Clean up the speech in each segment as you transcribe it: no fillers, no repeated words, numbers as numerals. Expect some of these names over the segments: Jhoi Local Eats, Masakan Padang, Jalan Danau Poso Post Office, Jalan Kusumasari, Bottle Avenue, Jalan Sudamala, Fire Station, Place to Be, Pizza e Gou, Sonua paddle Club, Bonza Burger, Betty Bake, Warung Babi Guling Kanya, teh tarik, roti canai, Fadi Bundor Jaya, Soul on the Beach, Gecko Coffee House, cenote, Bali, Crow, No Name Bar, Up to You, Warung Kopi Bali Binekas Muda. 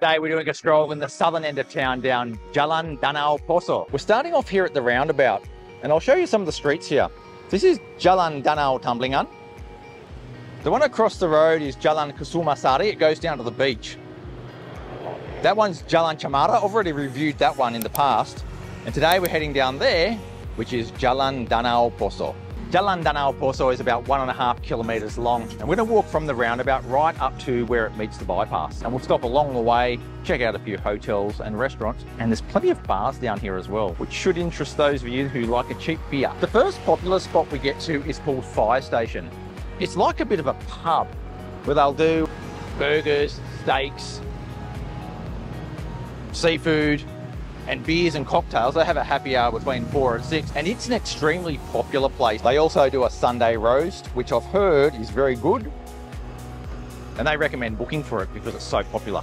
Today we're doing a stroll in the southern end of town down Jalan Danau Poso. We're starting off here at the roundabout and I'll show you some of the streets here. This is Jalan Danau Tamblingan. The one across the road is Jalan Kusumasari. It goes down to the beach. That one's Jalan Cemara. I've already reviewed that one in the past. And today we're heading down there, which is Jalan Danau Poso. Jalan Danau Poso is about 1.5 kilometres long, and we're going to walk from the roundabout right up to where it meets the bypass. And we'll stop along the way, check out a few hotels and restaurants, and there's plenty of bars down here as well, which should interest those of you who like a cheap beer. The first popular spot we get to is called Fire Station. It's like a bit of a pub where they'll do burgers, steaks, seafood, and beers and cocktails. They have a happy hour between 4 and 6, and it's an extremely popular place. They also do a Sunday roast, which I've heard is very good, and they recommend booking for it because it's so popular.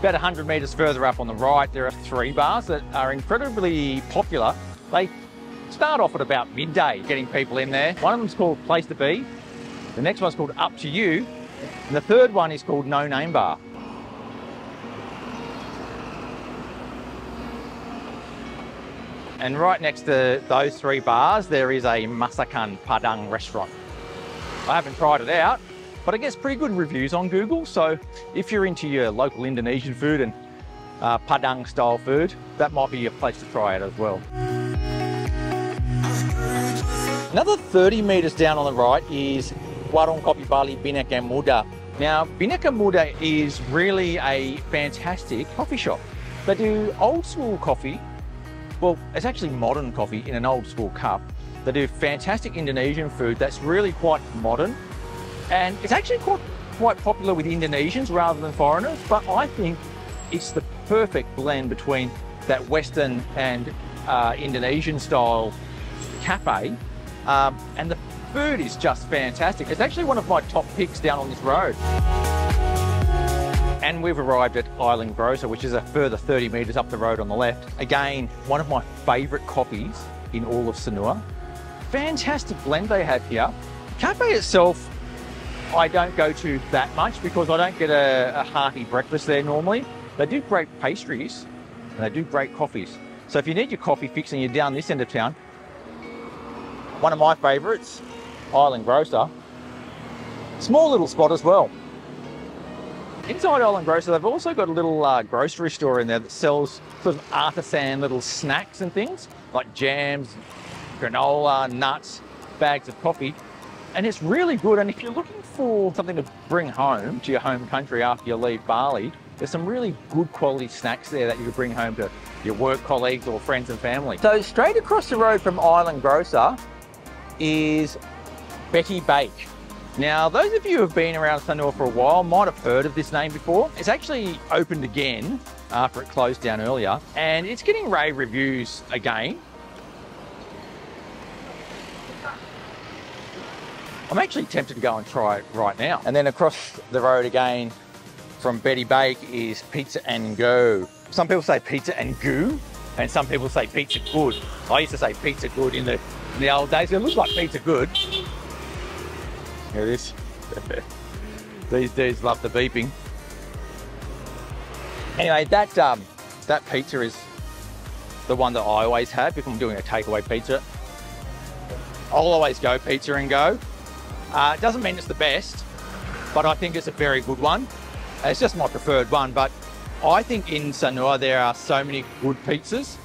About 100 metres further up on the right, there are 3 bars that are incredibly popular. They start off at about midday, getting people in there. One of them's called Place to Be, the next one's called Up to You, and the third one is called No Name Bar. And right next to those 3 bars, there is a Masakan Padang restaurant. I haven't tried it out, but it gets pretty good reviews on Google. So if you're into your local Indonesian food and Padang style food, that might be your place to try it as well. Another 30 metres down on the right is Warung Kopi Bali Binekas Muda. Now, Binekas Muda is really a fantastic coffee shop. They do old school coffee. Well, it's actually modern coffee in an old school cup. They do fantastic Indonesian food that's really quite modern. And it's actually quite popular with Indonesians rather than foreigners, but I think it's the perfect blend between that Western and Indonesian style cafe. And the food is just fantastic. It's actually one of my top picks down on this road. And we've arrived at Island Grocer, which is a further 30 metres up the road on the left. Again, one of my favourite coffees in all of Sonua. Fantastic blend they have here. Cafe itself, I don't go to that much because I don't get a hearty breakfast there normally. They do great pastries and they do great coffees. So if you need your coffee fix and you're down this end of town, one of my favourites, Island Grocer. Small little spot as well. Inside Island Grocer, they've also got a little grocery store in there that sells sort of artisan little snacks and things like jams, granola, nuts, bags of coffee. And it's really good. And if you're looking for something to bring home to your home country after you leave Bali, there's some really good quality snacks there that you could bring home to your work colleagues or friends and family. So straight across the road from Island Grocer is Betty Bake. Now, those of you who have been around Sonua for a while might have heard of this name before. It's actually opened again after it closed down earlier, and it's getting rave reviews again. I'm actually tempted to go and try it right now. And then across the road again from Betty Bake is Pizza e Gou. Some people say Pizza e Gou, and some people say Pizza Good. I used to say Pizza Good in the old days. It looked like Pizza Good. Here it is. These dudes love the beeping. Anyway, that pizza is the one that I always have if I'm doing a takeaway pizza. I'll always go Pizza e Gou. It doesn't mean it's the best, but I think it's a very good one. It's just my preferred one, but I think in Sonua there are so many good pizzas,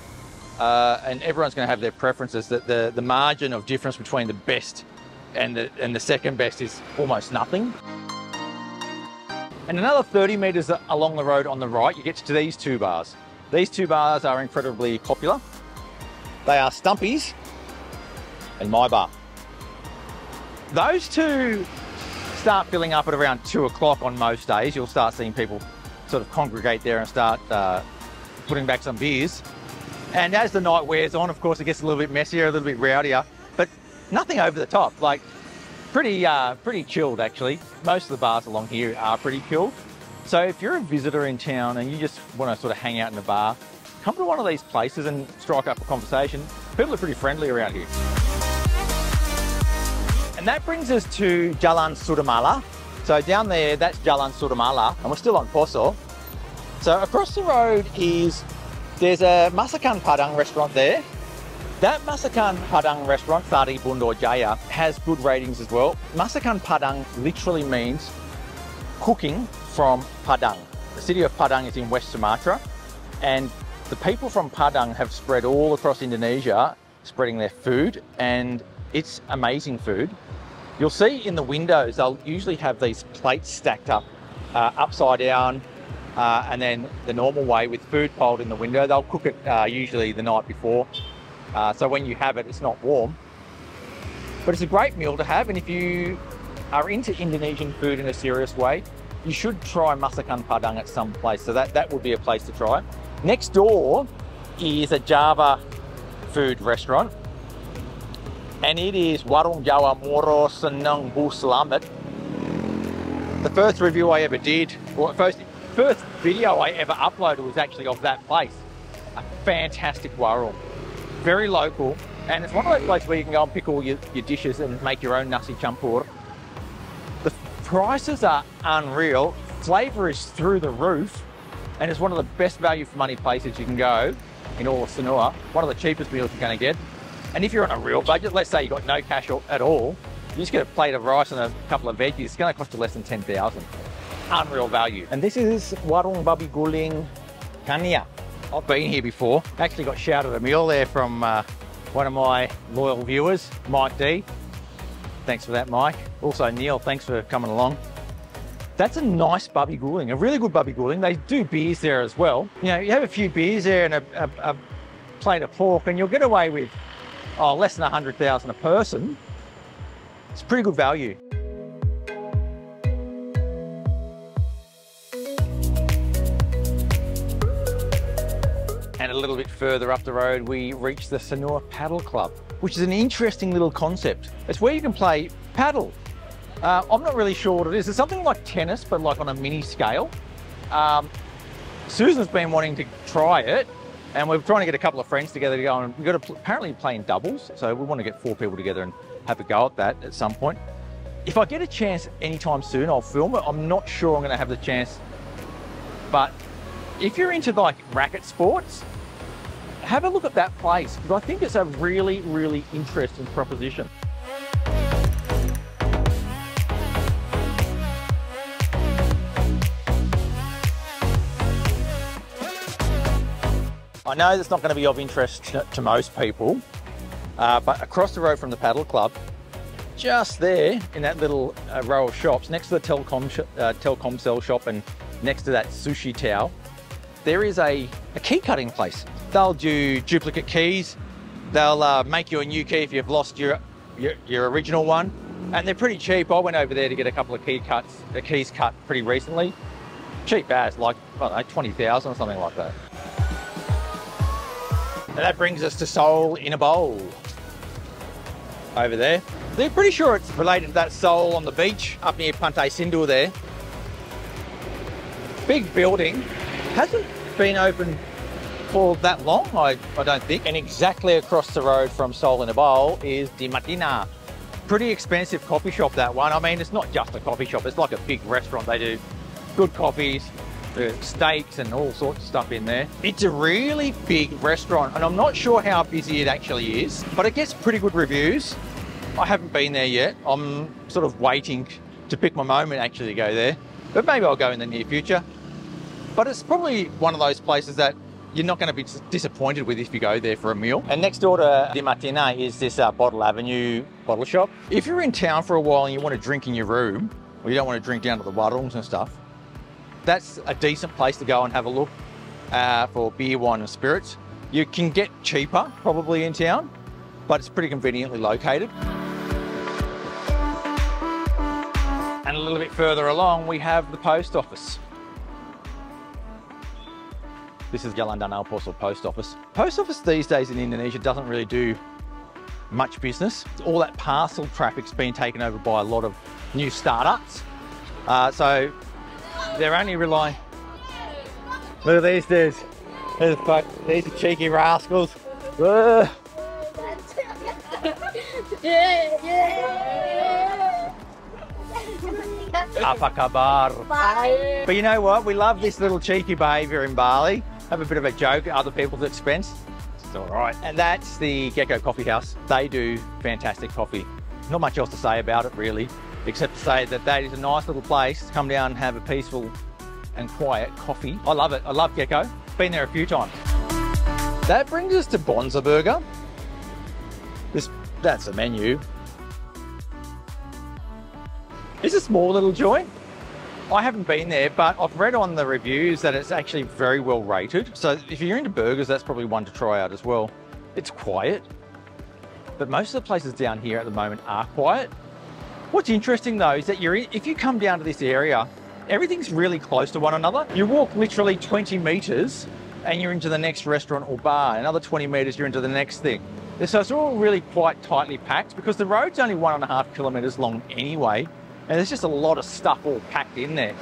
and everyone's going to have their preferences, that the margin of difference between the best and the second best is almost nothing. And another 30 metres along the road on the right, you get to these 2 bars. These 2 bars are incredibly popular. They are Stumpy's and My Bar. Those 2 start filling up at around 2 o'clock on most days. You'll start seeing people sort of congregate there and start putting back some beers. And as the night wears on, of course, it gets a little bit messier, a little bit rowdier. Nothing over the top, like pretty chilled actually. Most of the bars along here are pretty chilled. So if you're a visitor in town and you just want to sort of hang out in a bar, come to one of these places and strike up a conversation. People are pretty friendly around here. And that brings us to Jalan Sudamala, So down there, that's Jalan Sudamala, and we're still on Poso. So across the road is, there's a Masakan Padang restaurant there. That Masakan Padang restaurant, Fadi Bundor Jaya, has good ratings as well. Masakan Padang literally means cooking from Padang. The city of Padang is in West Sumatra, and the people from Padang have spread all across Indonesia, spreading their food, and it's amazing food. You'll see in the windows, they'll usually have these plates stacked up, upside down, and then the normal way with food piled in the window. They'll cook it usually the night before. So when you have it, it's not warm. But it's a great meal to have, and if you are into Indonesian food in a serious way, you should try Masakan Padang at some place. So that would be a place to try. Next door is a Java food restaurant, and it is Warung Jawa Moro Seneng Bu Salamet. The first review I ever did, or first video I ever uploaded was actually of that place. A fantastic warung, very local, and it's one of those places where you can go and pick all your dishes and make your own nasi campur. The prices are unreal, flavour is through the roof, and it's one of the best value for money places you can go in all of Sonua. One of the cheapest meals you're going to get. And if you're on a real budget, let's say you've got no cash at all, you just get a plate of rice and a couple of veggies, it's going to cost you less than 10,000. Unreal value. And this is Warung Babi Guling Kanya. I've been here before. I actually got shouted a meal there from one of my loyal viewers, Mike D. Thanks for that, Mike. Also Neil, thanks for coming along. That's a nice Babi Guling, a really good Babi Guling. They do beers there as well. You know, you have a few beers there and a plate of pork, and you'll get away with less than 100,000 a person. It's pretty good value. And a little bit further up the road, we reach the Sonua Paddle Club, which is an interesting little concept. It's where you can play paddle. I'm not really sure what it is. It's something like tennis, but like on a mini scale. Susan's been wanting to try it, and we're trying to get a couple of friends together to go, and we've got to apparently play in doubles. So we want to get 4 people together and have a go at that at some point. If I get a chance anytime soon, I'll film it. I'm not sure I'm going to have the chance, but if you're into like racket sports, have a look at that place, because I think it's a really, really interesting proposition. I know that's not going to be of interest to most people, but across the road from the paddle club, just there in that little row of shops, next to the Telkomsel shop and next to that sushi towel, there is a key cutting place. They'll do duplicate keys. They'll make you a new key if you've lost your original one. And they're pretty cheap. I went over there to get a couple of keys cut pretty recently. Cheap as, like, I don't know, 20,000 or something like that. And that brings us to Soul in a Bowl over there. They're pretty sure it's related to that Soul on the Beach up near Pantai Sindhu there. Big building, hasn't been open for that long, I don't think. And exactly across the road from Soul in a Bowl is Di Martina. Pretty expensive coffee shop, that one. I mean, it's not just a coffee shop, it's like a big restaurant. They do good coffees, steaks and all sorts of stuff in there. It's a really big restaurant, and I'm not sure how busy it actually is, but it gets pretty good reviews. I haven't been there yet. I'm sort of waiting to pick my moment actually to go there, but maybe I'll go in the near future. But it's probably one of those places that you're not going to be disappointed with if you go there for a meal. And next door to Di Martina is this Bottle Avenue bottle shop. If you're in town for a while and you want to drink in your room, or you don't want to drink down to the warungs and stuff, that's a decent place to go and have a look for beer, wine and spirits. You can get cheaper probably in town, but it's pretty conveniently located. And a little bit further along, we have the post office. This is Jalan Danau Poso Post Office. Post office these days in Indonesia doesn't really do much business. All that parcel traffic's been taken over by a lot of new startups. So they're only relying. Look at these dudes. These are cheeky rascals. Apa kabar? Bye. But you know what? We love this little cheeky behaviour in Bali. Have a bit of a joke at other people's expense. It's all right. And that's the Gecko Coffee House. They do fantastic coffee. Not much else to say about it really, except to say that that is a nice little place to come down and have a peaceful and quiet coffee. I love it. I love Gecko. Been there a few times. That brings us to Bonza Burger. That's the menu. It's a small little joint. I haven't been there, but I've read on the reviews that it's actually very well rated. So if you're into burgers, that's probably one to try out as well. It's quiet, but most of the places down here at the moment are quiet. What's interesting though is that if you come down to this area, everything's really close to one another. You walk literally 20 meters and you're into the next restaurant or bar. Another 20 meters, you're into the next thing. So it's all really quite tightly packed because the road's only 1.5 kilometres long anyway, and there's just a lot of stuff all packed in there.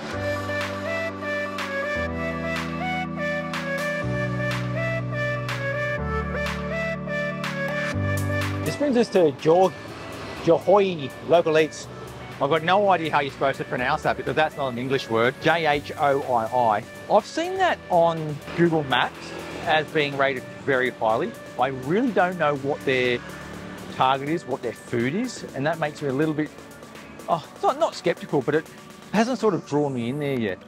This brings us to Jhoi Local Eats. I've got no idea how you're supposed to pronounce that because that's not an English word, Jhoi. I've seen that on Google Maps as being rated very highly. I really don't know what their target is, what their food is, and that makes me a little bit, not skeptical, but it hasn't sort of drawn me in there yet.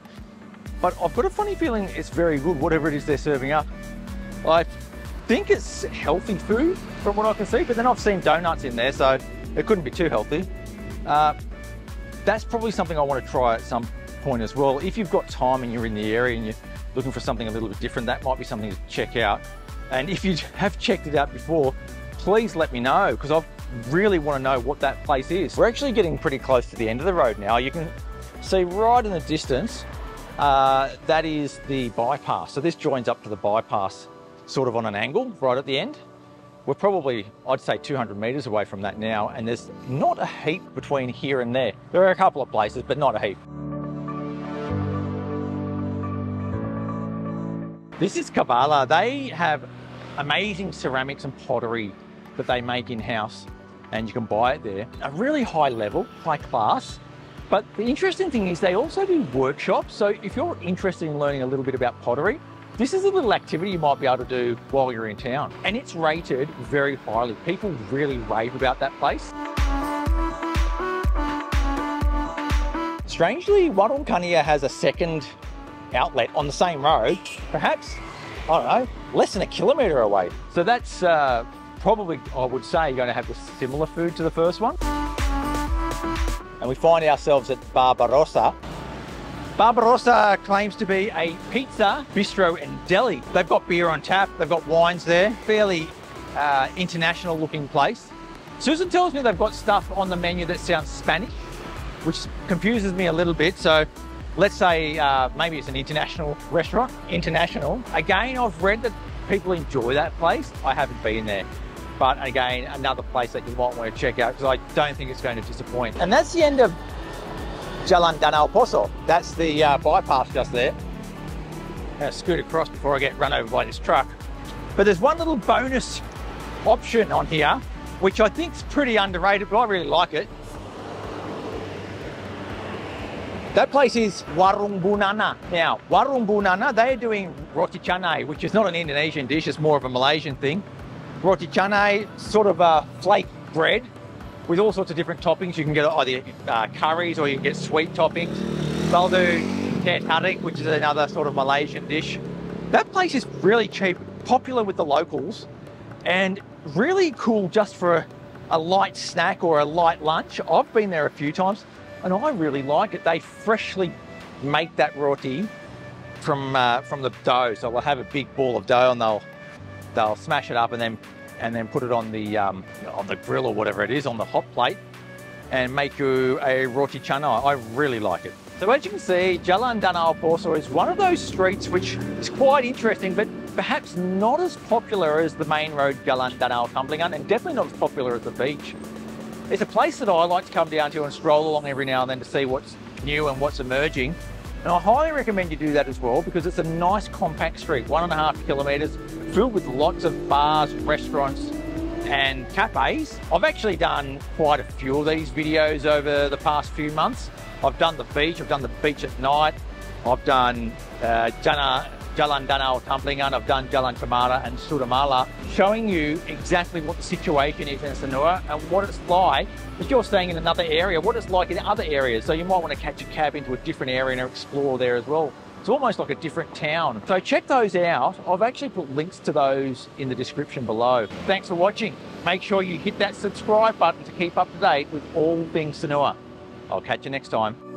But I've got a funny feeling it's very good, whatever it is they're serving up. I think it's healthy food from what I can see, but then I've seen donuts in there, so it couldn't be too healthy. That's probably something I want to try at some point as well. If you've got time and you're in the area and you're looking for something a little bit different, that might be something to check out. And if you have checked it out before, please let me know, because I really want to know what that place is. We're actually getting pretty close to the end of the road now. You can see right in the distance, that is the bypass. So this joins up to the bypass sort of on an angle right at the end. We're probably, I'd say 200 meters away from that now, and there's not a heap between here and there. There are a couple of places, but not a heap. This is Kabbalah. They have amazing ceramics and pottery that they make in-house, and you can buy it there. A really high level, high class. But the interesting thing is they also do workshops. So if you're interested in learning a little bit about pottery, this is a little activity you might be able to do while you're in town. And it's rated very highly. People really rave about that place. Strangely, Wadulcunia has a second outlet on the same road, perhaps, I don't know, less than a kilometre away. So that's probably, I would say, going to have similar food to the first one. And we find ourselves at Barbarossa. Barbarossa claims to be a pizza, bistro and deli. They've got beer on tap, they've got wines there, fairly international looking place. Susan tells me they've got stuff on the menu that sounds Spanish, which confuses me a little bit. So let's say maybe it's an international restaurant. International. Again, I've read that people enjoy that place. I haven't been there. But again, another place that you might want to check out because I don't think it's going to disappoint. And that's the end of Jalan Danau Poso. That's the bypass just there. I'm going to scoot across before I get run over by this truck. But there's one little bonus option on here, which I think is pretty underrated, but I really like it. That place is Warung Bu Nana. Now, Warung Bu Nana, they are doing roti canai, which is not an Indonesian dish, it's more of a Malaysian thing. Roti canai, sort of a flake bread with all sorts of different toppings. You can get either curries or you can get sweet toppings. They'll do teh tarik, which is another sort of Malaysian dish. That place is really cheap, popular with the locals, and really cool just for a light snack or a light lunch. I've been there a few times. And I really like it. They freshly make that roti from the dough. So they'll have a big ball of dough and they'll smash it up and then put it on the grill or whatever it is, on the hot plate, and make you a roti canai. I really like it. So as you can see, Jalan Danau Poso is one of those streets which is quite interesting, but perhaps not as popular as the main road Jalan Danau Tamblingan, and definitely not as popular as the beach. It's a place that I like to come down to and stroll along every now and then to see what's new and what's emerging. And I highly recommend you do that as well, because it's a nice compact street, 1.5 kilometres, filled with lots of bars, restaurants and cafes. I've actually done quite a few of these videos over the past few months, I've done the beach. I've done the beach at night. I've done Jalan Danau Tamblingan. I've done Jalan Cemara and Sudamala, showing you exactly what the situation is in Sonua and what it's like if you're staying in another area, what it's like in other areas. So you might want to catch a cab into a different area and explore there as well. It's almost like a different town. So check those out. I've actually put links to those in the description below. Thanks for watching. Make sure you hit that subscribe button to keep up to date with all things Sonua. I'll catch you next time.